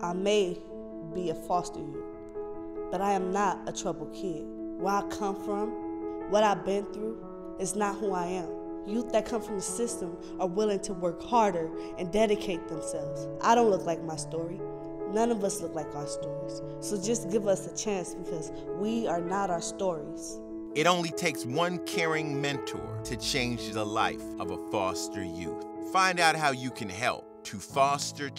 I may be a foster youth, but I am not a troubled kid. Where I come from, what I've been through, is not who I am. Youth that come from the system are willing to work harder and dedicate themselves. I don't look like my story. None of us look like our stories. So just give us a chance, because we are not our stories. It only takes one caring mentor to change the life of a foster youth. Find out how you can help to fosterchange.org.